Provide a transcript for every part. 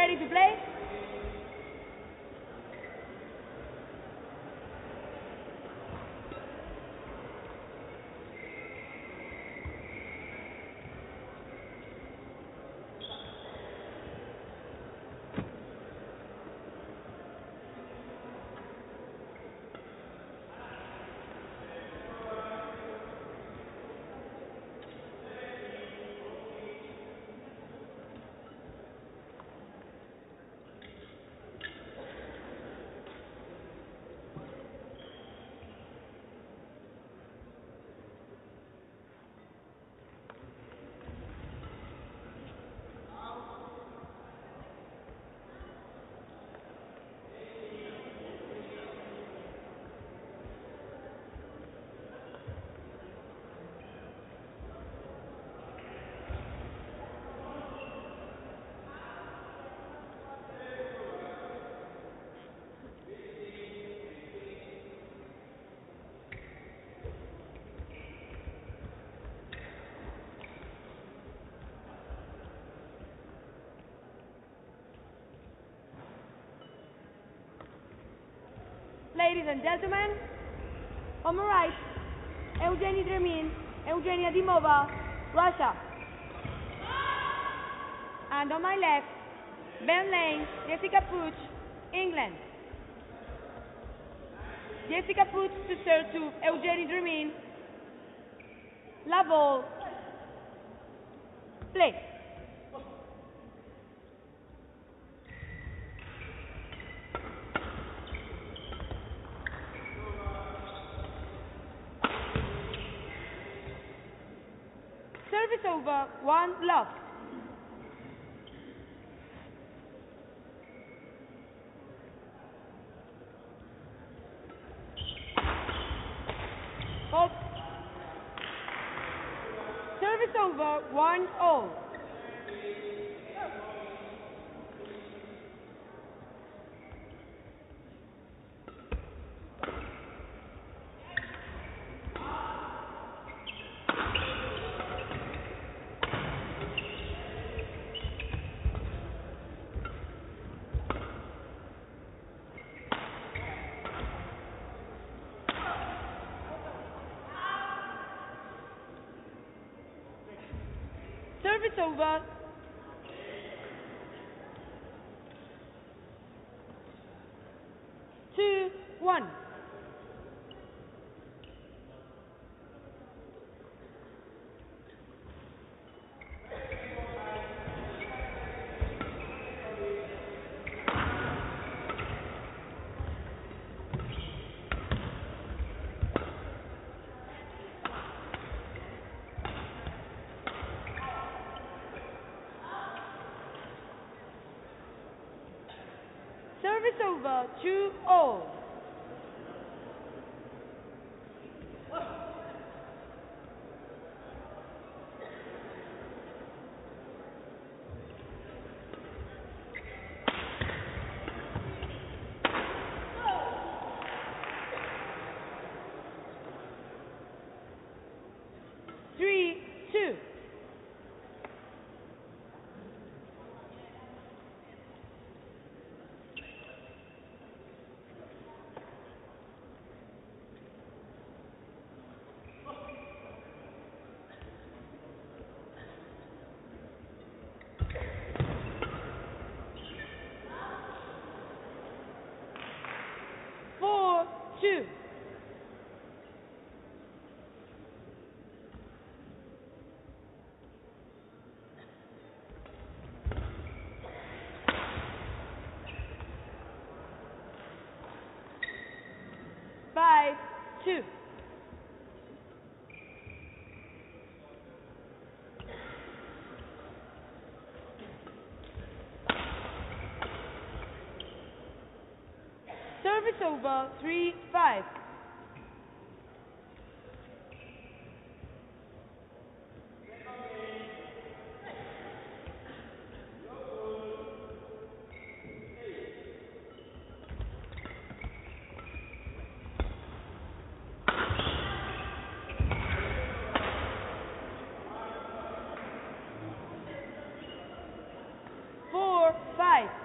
ready to play? Ladies and gentlemen, on my right, Evgenij Dremin, Evgenia Dimova, Russia. And on my left, Ben Lane, Jessica Pugh, England. Jessica Pugh to serve to Evgenij Dremin. La ball. Play. Service over, one love. Up. Service over, 1-0. Service over. Two, one. Service over, 2-0. Two. Five, two. Service over, 3-5. Four, five.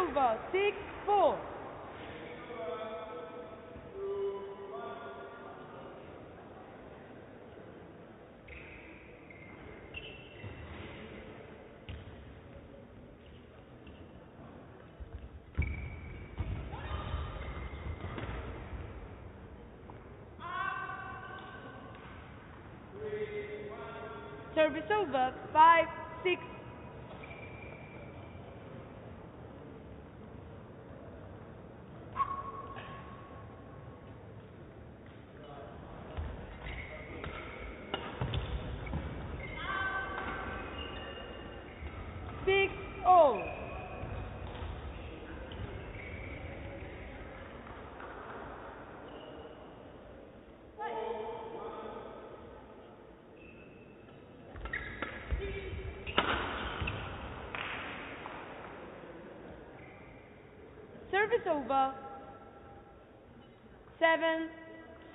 Silva, 6-4. Service over, 5-6. Service over, 7-6. Service over. 7-10.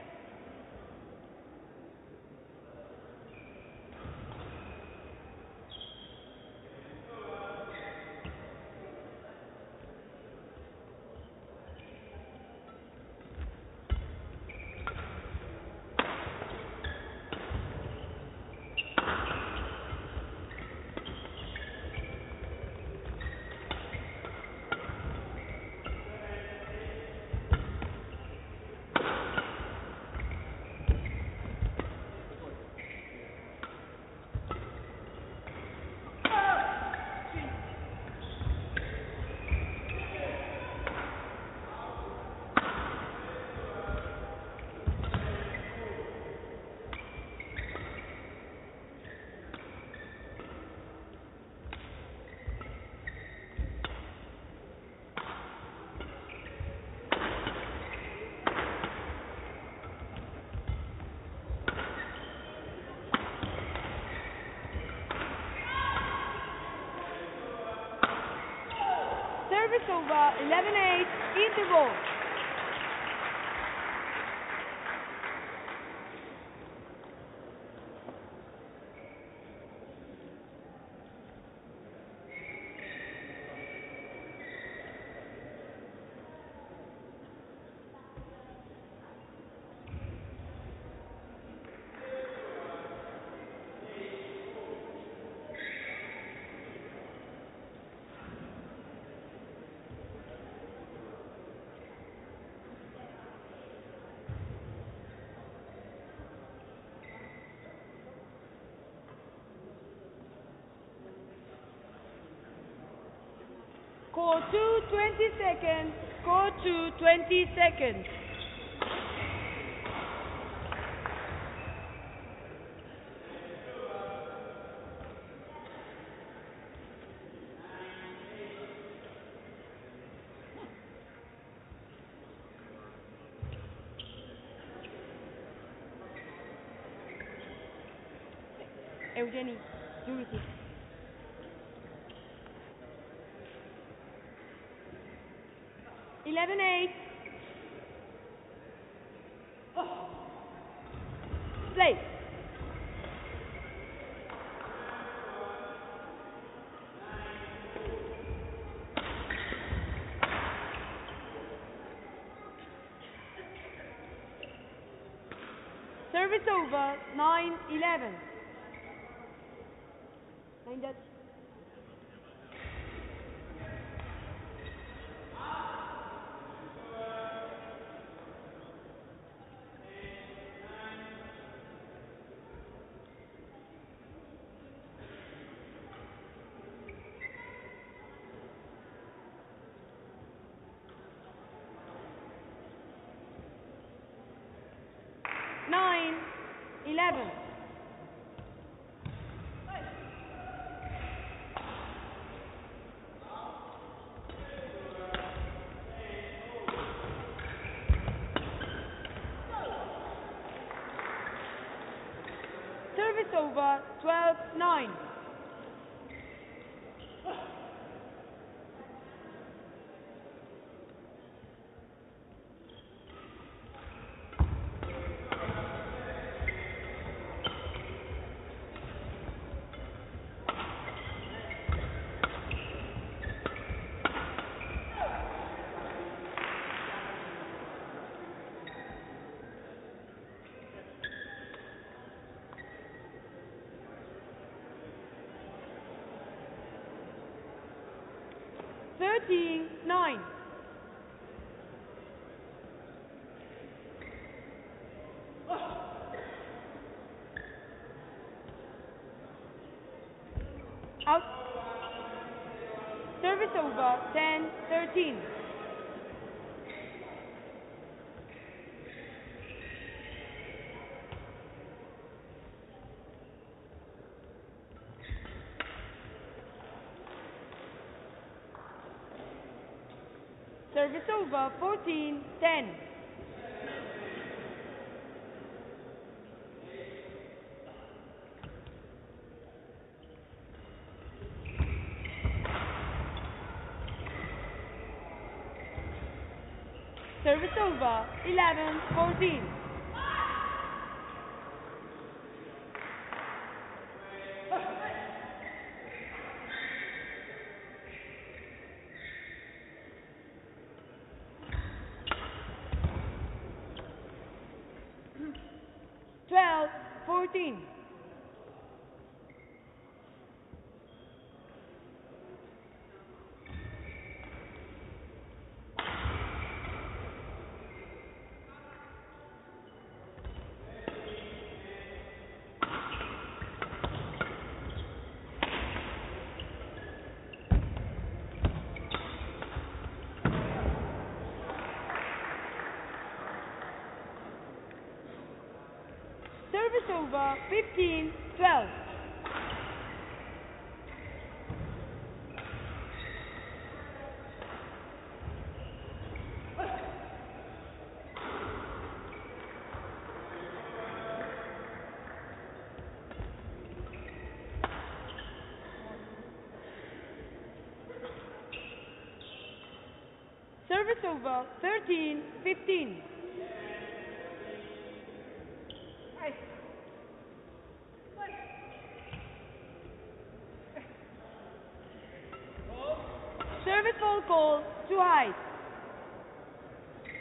Service over, 11-8, interval. Go to 20 seconds. Evgenia, do it. Oh. Play. Service over 9-11. Nine Dutch. Service over 12-9. Nine. Out. Service over 10-13. Service over 14-10. Service over 11-14. Service over 15-12. Service over 13-15. Call to high.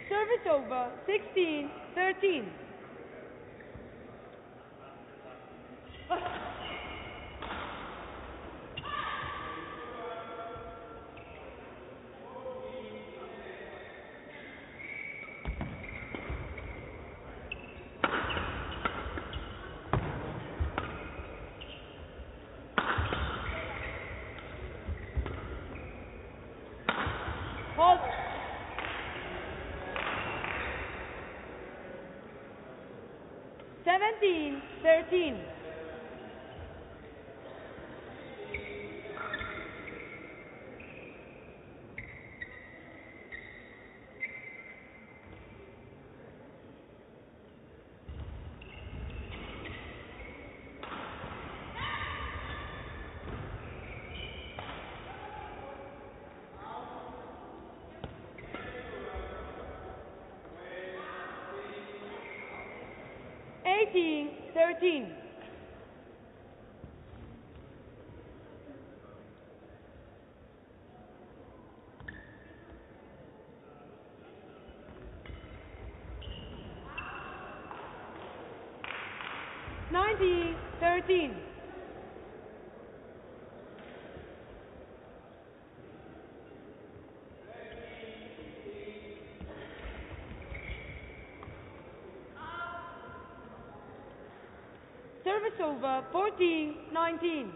Service over 16-13. 17-13. Service over, 14-19.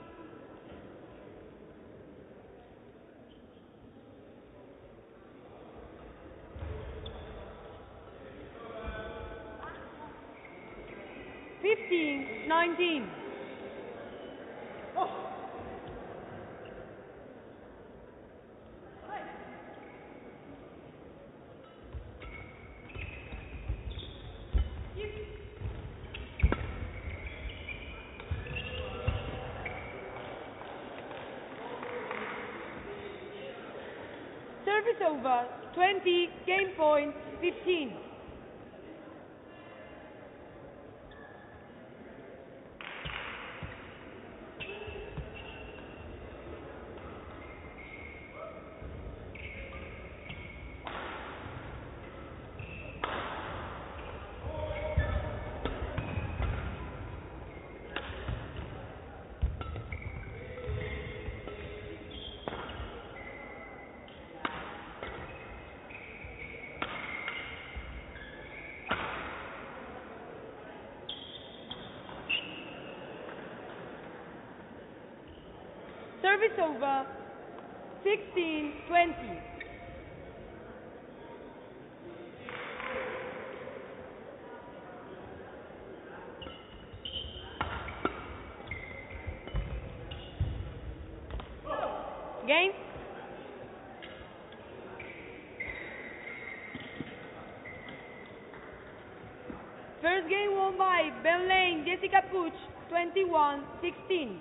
Service over, 20, game point, 15. Service over, 16-20. Game. First game won by Ben Lane, Jessica Pugh, 21-16.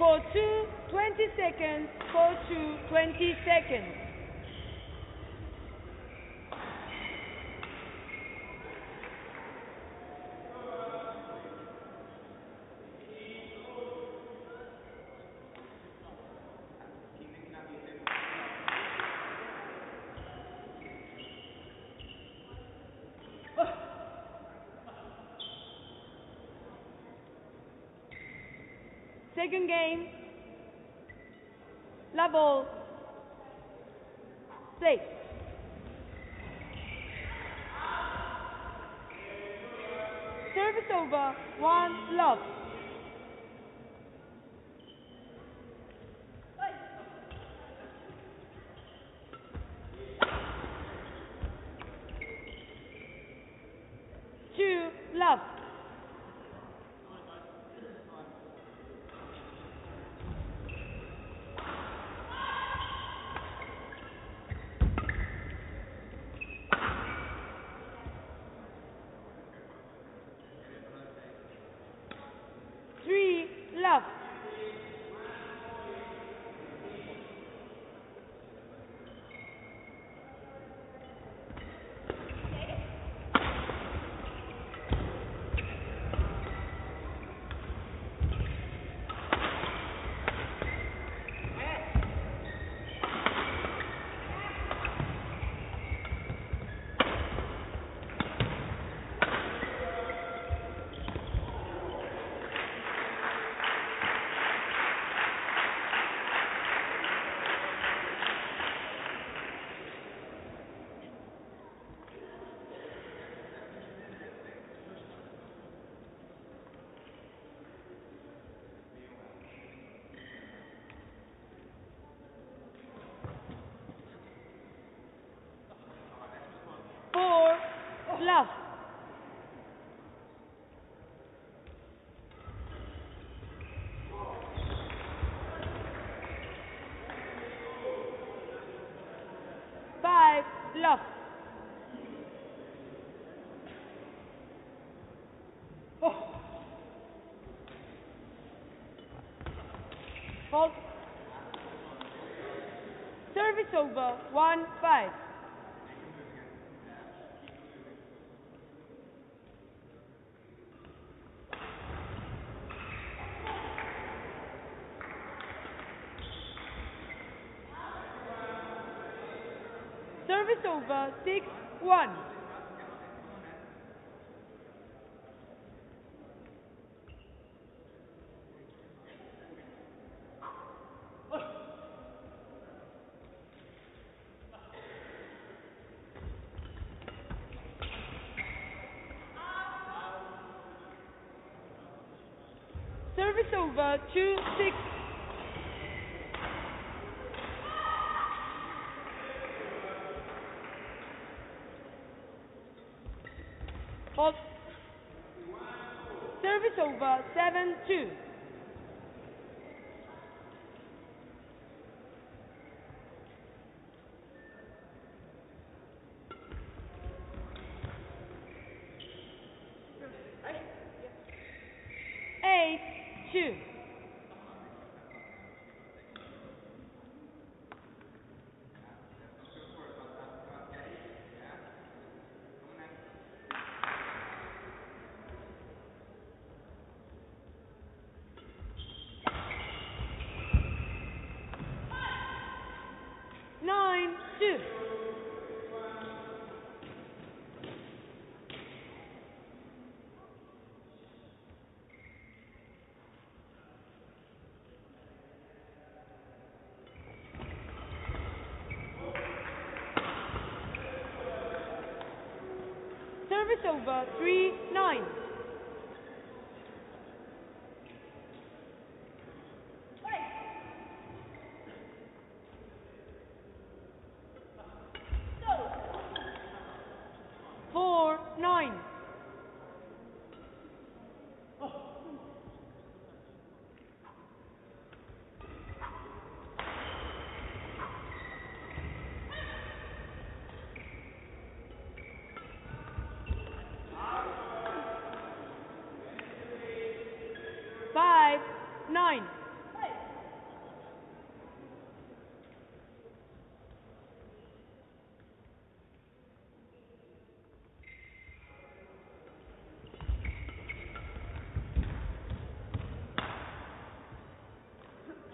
Call 2, 20 seconds, call 2, 20 seconds. Second game, la ball, play. Service over, one love. love. Love. Five. Love. Oh. Fault. Service over. 1-5. Service over, 6-1. Service over, 2-6. Hold. Service over, 7-2. Service over, 3-9. Nine.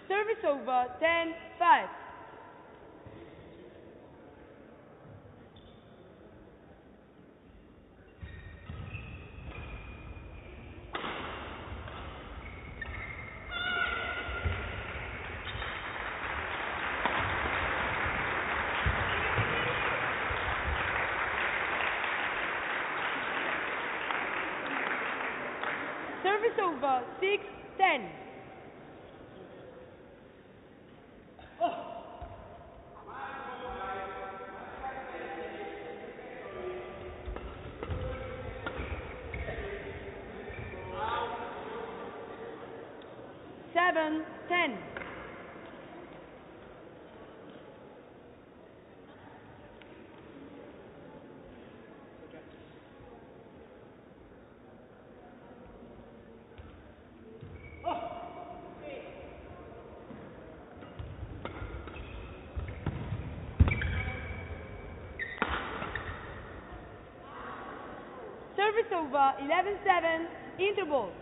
Service over, 10-5. Service over, 6-10. Oh. 7:10. Service over, 11:7, interval.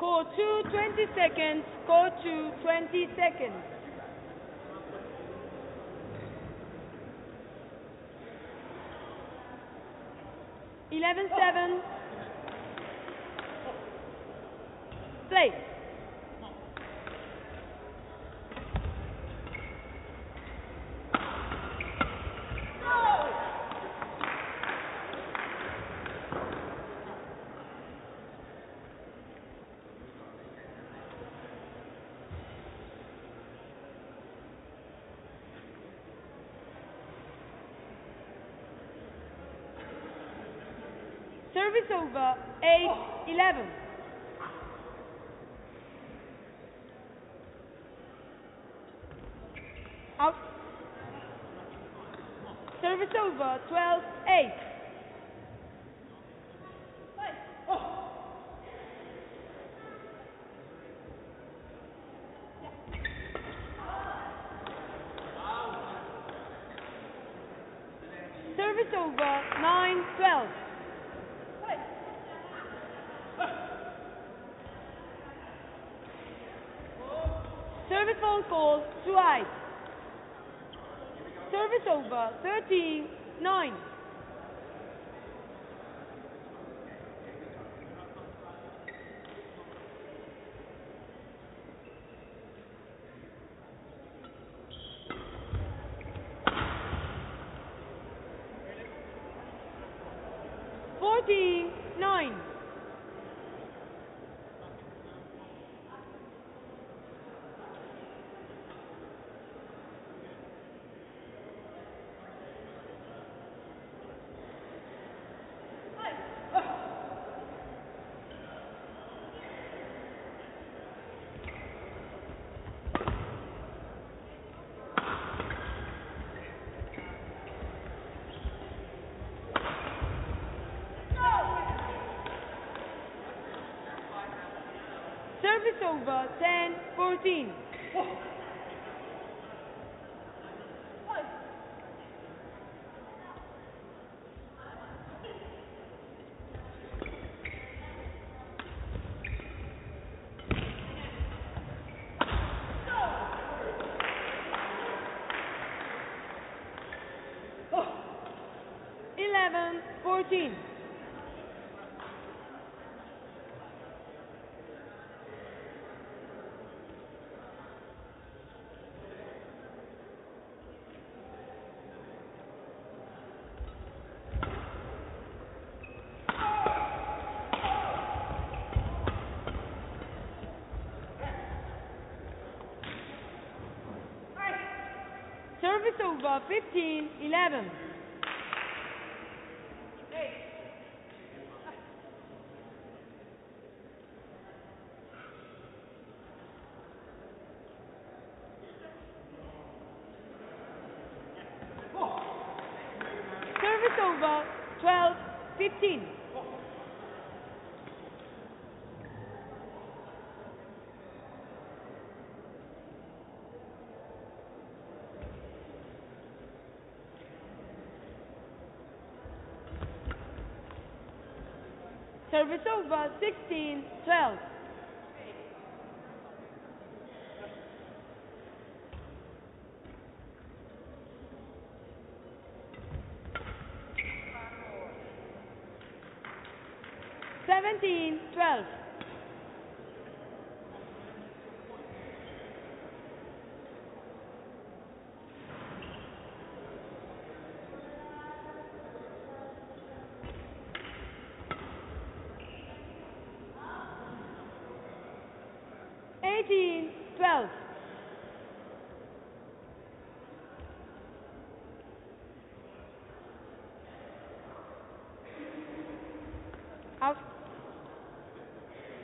Go to 20 seconds, go to 20 seconds. Eleven seven. Play. Service over, 8:11. Out. Service over, 12:8. Service over, 9:12. Service phone call twice. Service over, 13:9. Service over, 10:14. Oh. 11:14. Service over, 15:11. Service over, 12:15. Service over, 16:12. 17-12.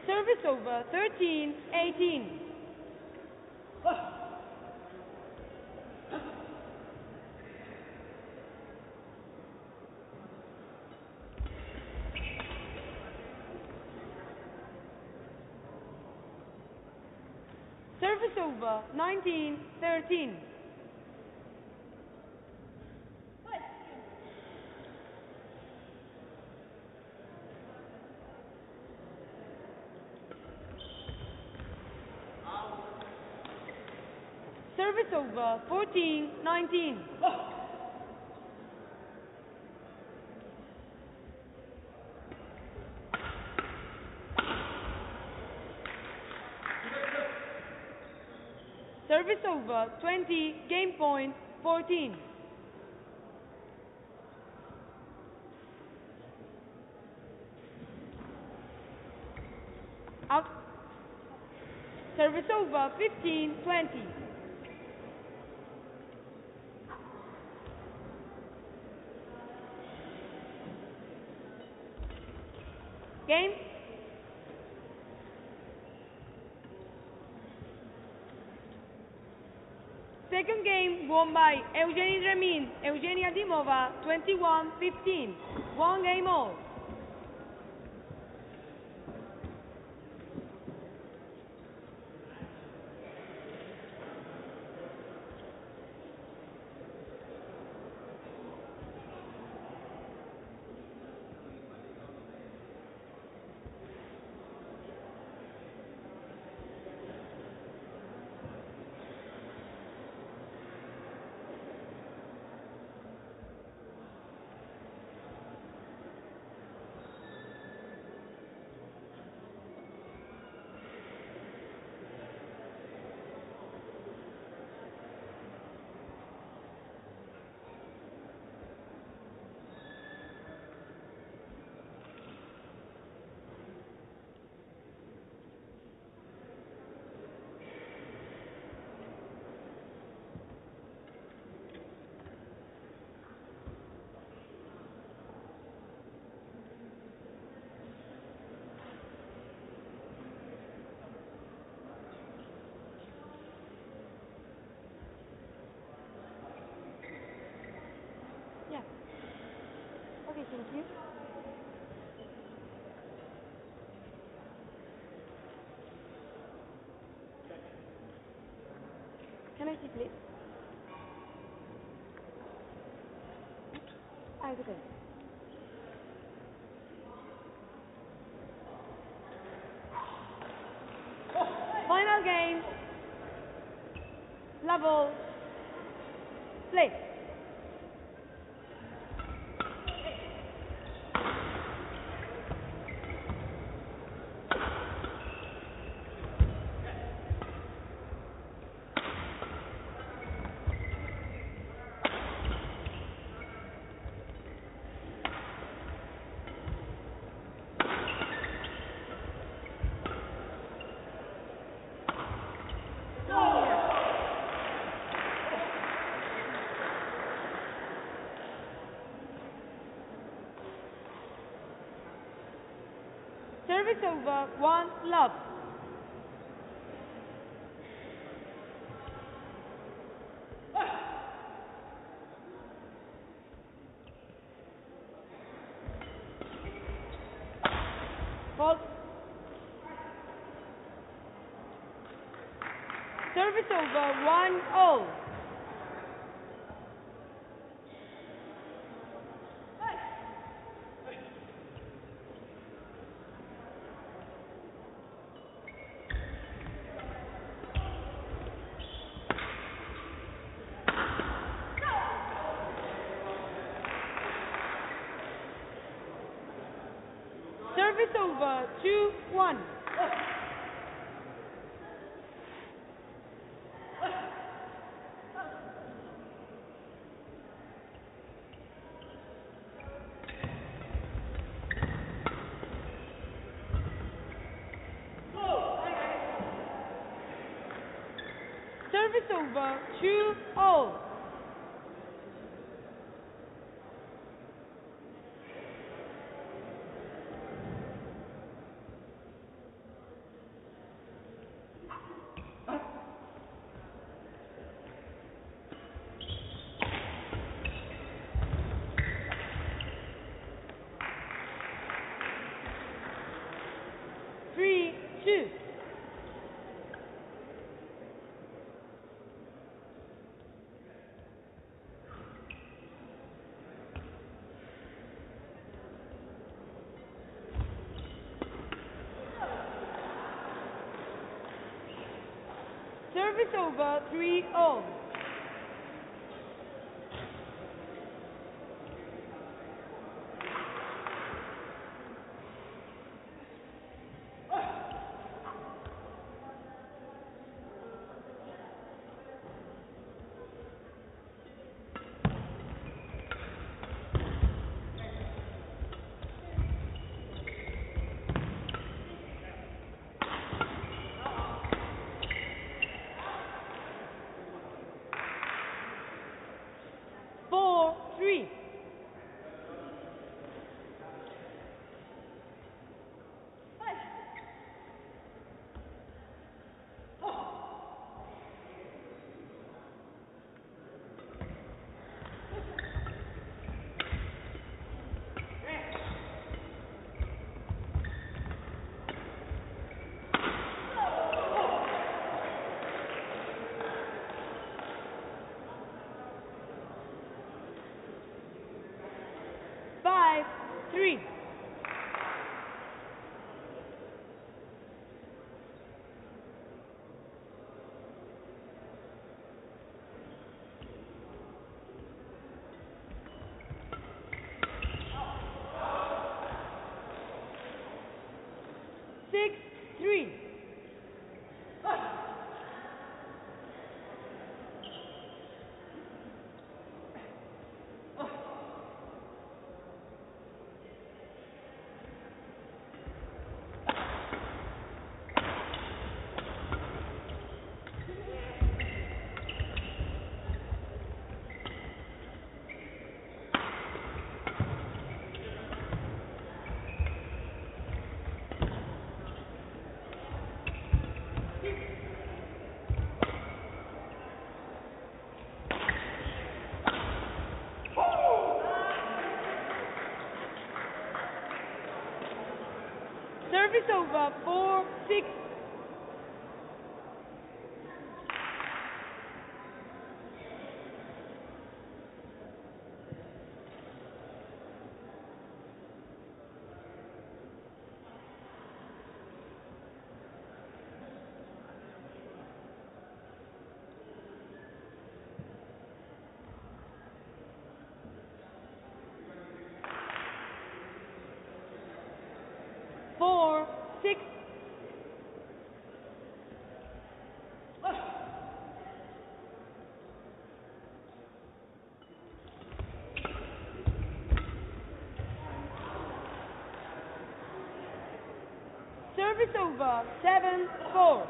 Service over 13-18. Service over 19-13. Service over 14-19. Service over 20, game point 14. Out. Service over 15-20. Game. Second game won by Evgenij Dremin, Evgenia Dimova, 21-15. 1 game all. Thank you. Can I see, please? I will. Final game. Level. Play. Service over 1-love. Fault. Service over 1-all. Service It's over. 2-1. Service over. 2-2. Service over, 3-0. Service over, 4-6. Service over, 7-4.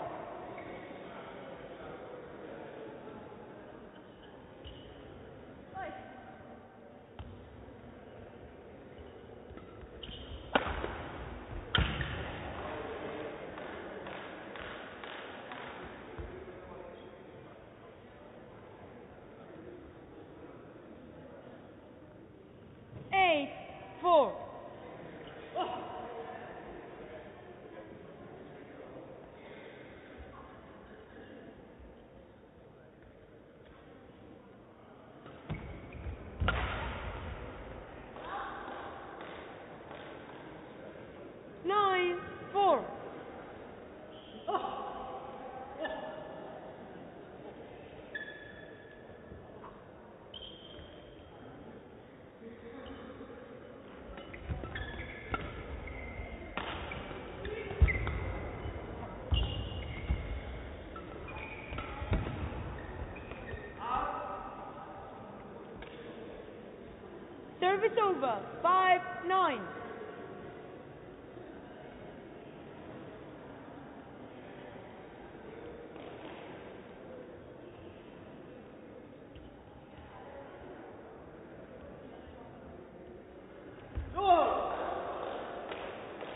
Service over. 5-9.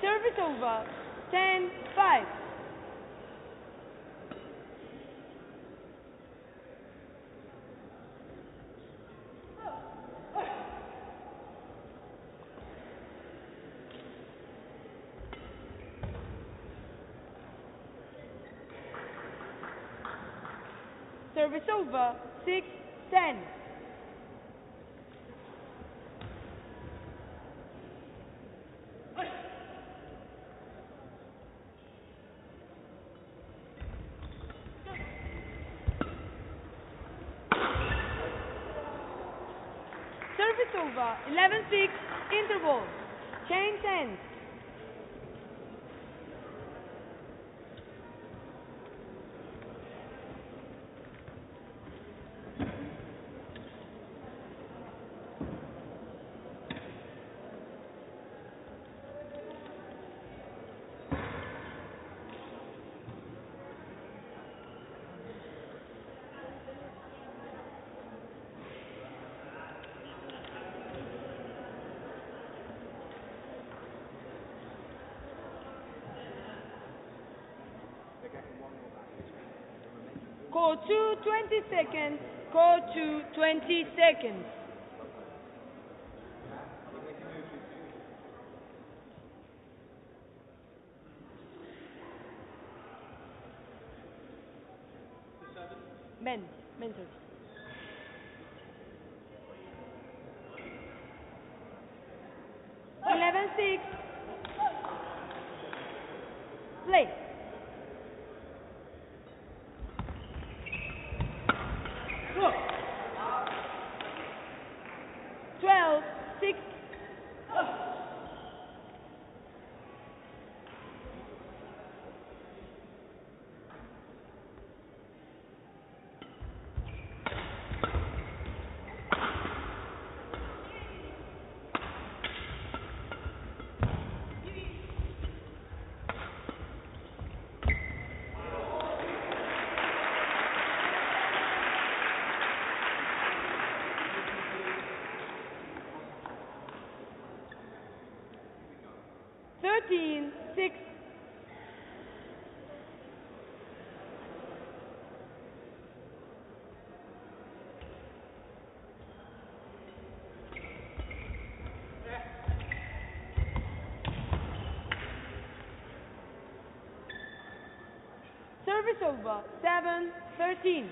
Service over. 10-5. Service over. 6-10. Service over. 11-6. Interval. Chain 10. Call to 20 seconds. Call to 20 seconds. Men, sir. Six. Service over. 7-13.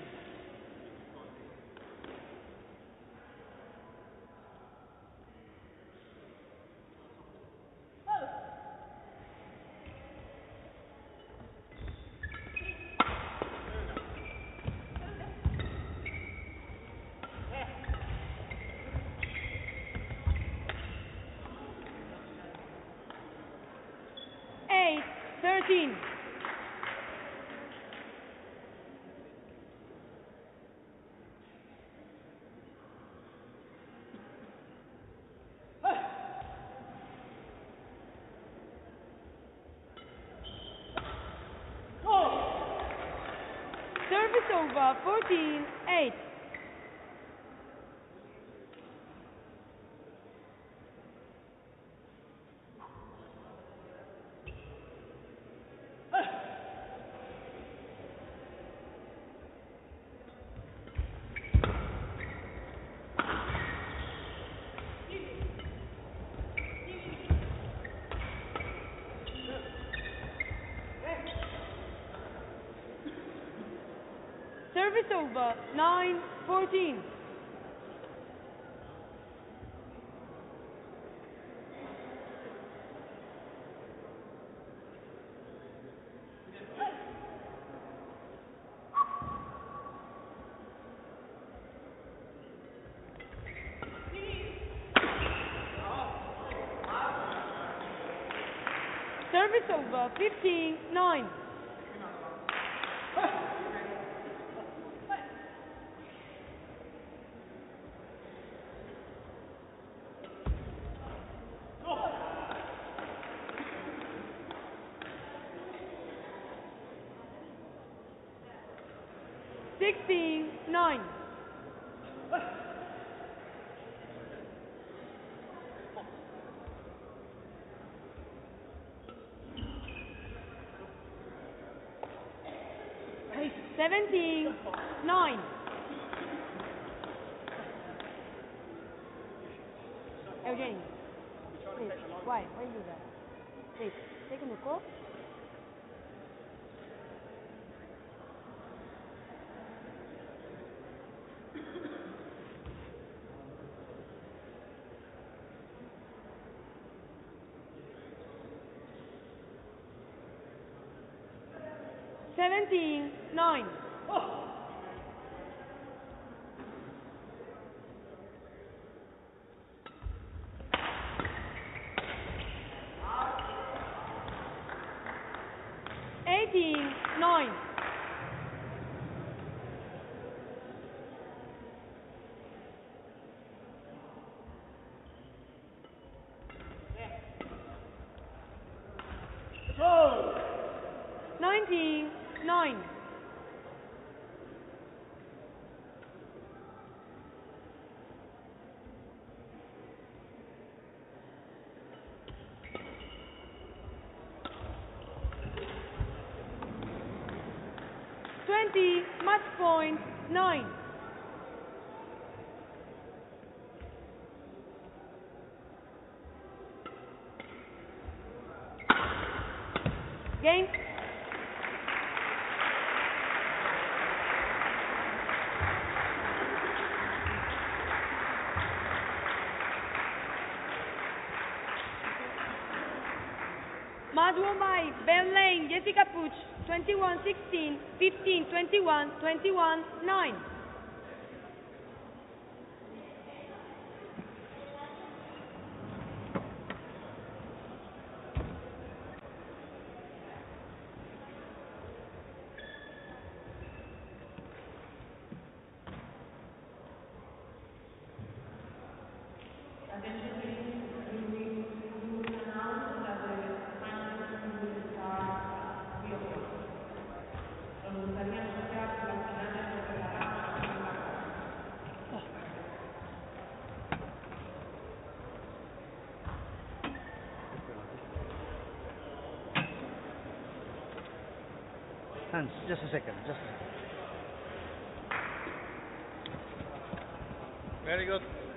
Service over. 14-8. Service over. 9-14. Service over. 15-9. 16-9. Hey. 17-9. Evgenij, please, why do that? Please, take a look. Nine. Oh. 18-9. 19-9. 20 match point 9. 5, Ben Lane, Jessica Pugh, 21-16, 15-21, 21-9. 1 second. Very good.